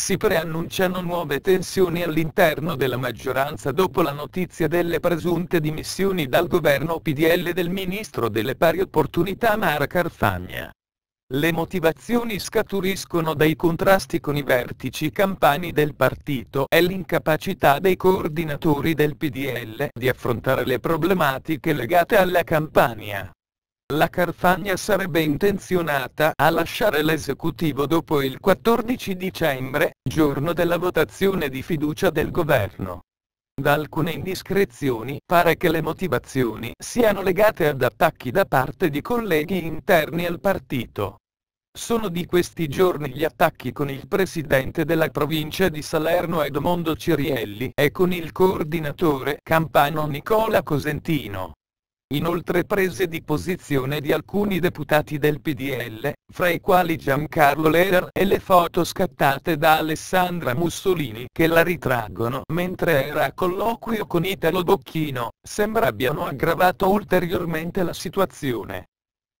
Si preannunciano nuove tensioni all'interno della maggioranza dopo la notizia delle presunte dimissioni dal governo PDL del ministro delle pari opportunità Mara Carfagna. Le motivazioni scaturiscono dai contrasti con i vertici campani del partito e l'incapacità dei coordinatori del PDL di affrontare le problematiche legate alla Campania. La Carfagna sarebbe intenzionata a lasciare l'esecutivo dopo il 14 dicembre, giorno della votazione di fiducia del governo. Da alcune indiscrezioni pare che le motivazioni siano legate ad attacchi da parte di colleghi interni al partito. Sono di questi giorni gli attacchi con il presidente della provincia di Salerno Edmondo Cerielli e con il coordinatore campano Nicola Cosentino. Inoltre prese di posizione di alcuni deputati del PDL, fra i quali Giancarlo Leir, e le foto scattate da Alessandra Mussolini che la ritraggono mentre era a colloquio con Italo Bocchino, sembra abbiano aggravato ulteriormente la situazione.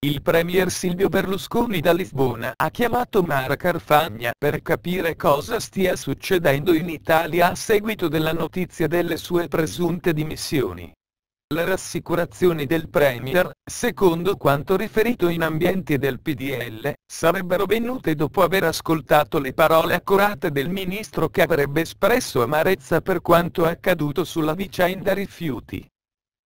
Il premier Silvio Berlusconi da Lisbona ha chiamato Mara Carfagna per capire cosa stia succedendo in Italia a seguito della notizia delle sue presunte dimissioni. Le rassicurazioni del premier, secondo quanto riferito in ambienti del PDL, sarebbero venute dopo aver ascoltato le parole accorate del ministro che avrebbe espresso amarezza per quanto accaduto sulla vicenda rifiuti.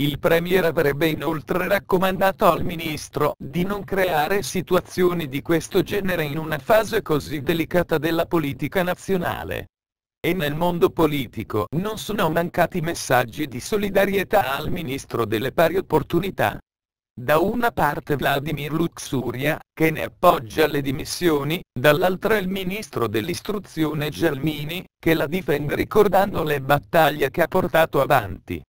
Il premier avrebbe inoltre raccomandato al ministro di non creare situazioni di questo genere in una fase così delicata della politica nazionale. E nel mondo politico non sono mancati messaggi di solidarietà al ministro delle pari opportunità. Da una parte Vladimir Luxuria, che ne appoggia le dimissioni, dall'altra il ministro dell'istruzione Germini, che la difende ricordando le battaglie che ha portato avanti.